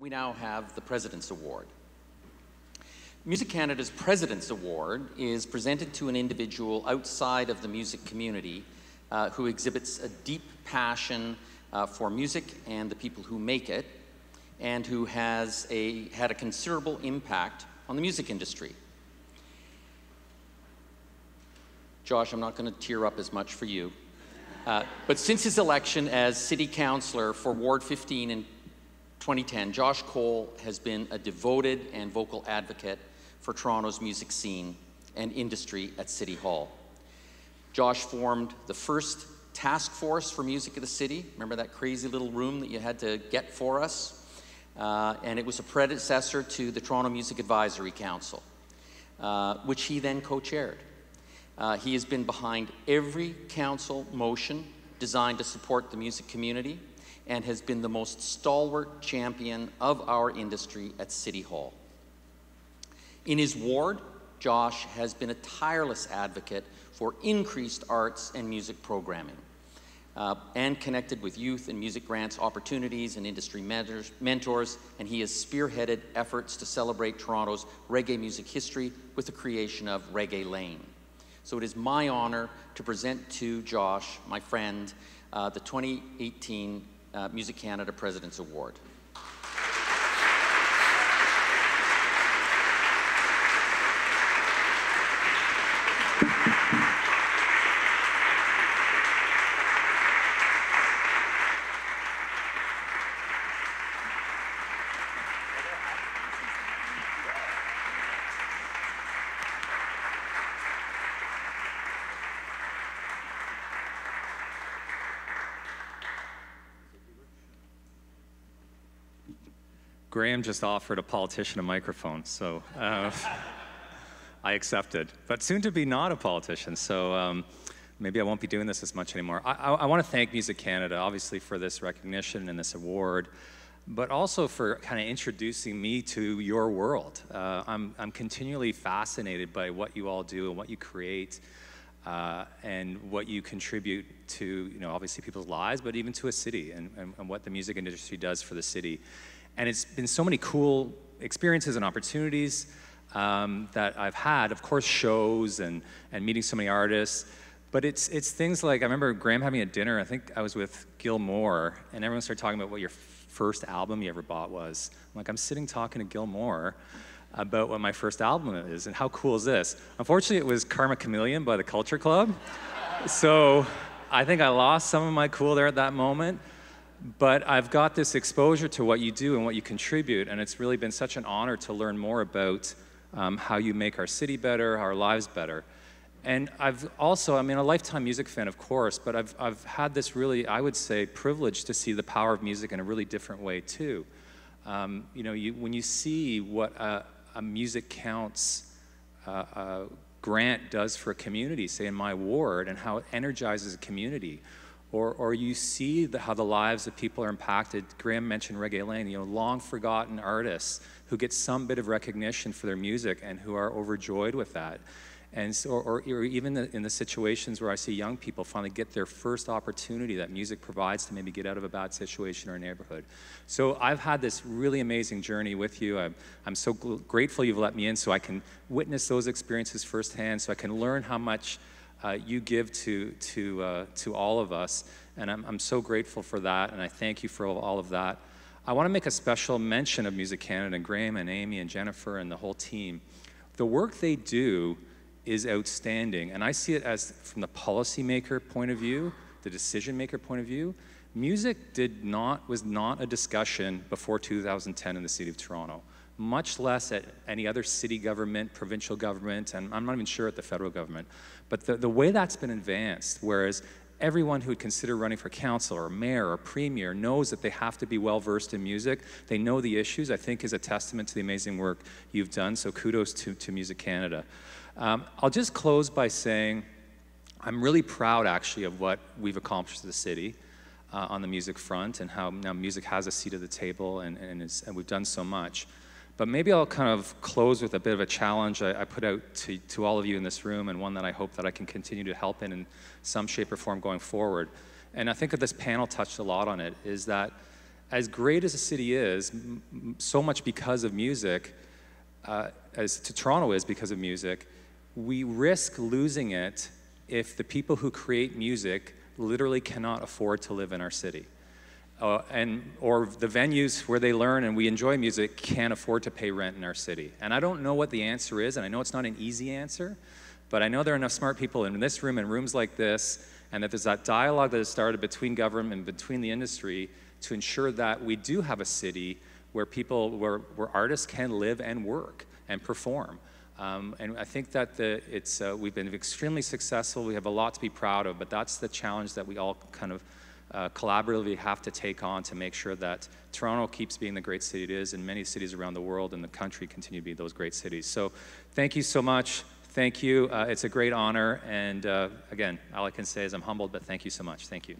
We now have the President's Award. Music Canada's President's Award is presented to an individual outside of the music community who exhibits a deep passion for music and the people who make it, and who has had a considerable impact on the music industry. Josh, I'm not going to tear up as much for you, but since his election as City Councillor for Ward 15 in 2010, Josh Colle has been a devoted and vocal advocate for Toronto's music scene and industry at City Hall. Josh formed the first task force for music of the city. Remember that crazy little room that you had to get for us? And it was a predecessor to the Toronto Music Advisory Council, which he then co-chaired. He has been behind every council motion designed to support the music community and has been the most stalwart champion of our industry at City Hall. In his ward, Josh has been a tireless advocate for increased arts and music programming, and connected with youth and music grants opportunities and industry mentors, and he has spearheaded efforts to celebrate Toronto's reggae music history with the creation of Reggae Lane. So it is my honor to present to Josh, my friend, the 2018 Music Canada President's Award. Graham just offered a politician a microphone, so I accepted. But soon to be not a politician, so maybe I won't be doing this as much anymore. I want to thank Music Canada, obviously, for this recognition and this award, but also for kind of introducing me to your world. I'm continually fascinated by what you all do and what you create and what you contribute to, you know, obviously people's lives, but even to a city and what the music industry does for the city. And it's been so many cool experiences and opportunities that I've had. Of course, shows and meeting so many artists. But it's things like, I remember Graham having a dinner, I think I was with Gil Moore, and everyone started talking about what your first album you ever bought was. I'm like, I'm sitting talking to Gil Moore about what my first album is, and how cool is this? Unfortunately, it was Karma Chameleon by the Culture Club. So I think I lost some of my cool there at that moment. But I've got this exposure to what you do and what you contribute, and it's really been such an honor to learn more about how you make our city better, our lives better. And I've also, I mean, a lifetime music fan, of course, but I've had this really, I would say, privilege to see the power of music in a really different way, too. You know, when you see what a Music Counts grant does for a community, say in my ward, and how it energizes a community, Or you see how the lives of people are impacted. Graham mentioned Reggae Lane, you know, long-forgotten artists who get some bit of recognition for their music and who are overjoyed with that. And so, or even in the situations where I see young people finally get their first opportunity that music provides to maybe get out of a bad situation or a neighborhood. So I've had this really amazing journey with you. I'm so grateful you've let me in so I can witness those experiences firsthand, so I can learn how much you give to all of us, and I'm so grateful for that, and I thank you for all of that. I want to make a special mention of Music Canada, and Graham and Amy and Jennifer and the whole team. The work they do is outstanding, and I see it as, from the policymaker point of view, the decision maker point of view, music was not a discussion before 2010 in the city of Toronto, much less at any other city government, provincial government, and I'm not even sure at the federal government. But the way that's been advanced, whereas everyone who would consider running for council or mayor or premier knows that they have to be well-versed in music, they know the issues, I think is a testament to the amazing work you've done, so kudos to Music Canada. I'll just close by saying I'm really proud, actually, of what we've accomplished as a city on the music front, and how now music has a seat at the table, and we've done so much. But maybe I'll kind of close with a bit of a challenge I put out to all of you in this room, and one that I hope that I can continue to help in some shape or form going forward. And I think that this panel touched a lot on it, is that as great as a city is, so much because of music, as Toronto is because of music, we risk losing it if the people who create music literally cannot afford to live in our city. Or the venues where they learn and we enjoy music can't afford to pay rent in our city. And I don't know what the answer is, and I know it's not an easy answer, but I know there are enough smart people in this room and rooms like this, and that there's that dialogue that has started between government and between the industry to ensure that we do have a city where people, where artists can live and work and perform. And I think that we've been extremely successful. We have a lot to be proud of, but that's the challenge that we all kind of collaboratively have to take on to make sure that Toronto keeps being the great city it is, and many cities around the world and the country continue to be those great cities. So thank you so much. Thank you. It's a great honor. And again, all I can say is I'm humbled, but thank you so much. Thank you.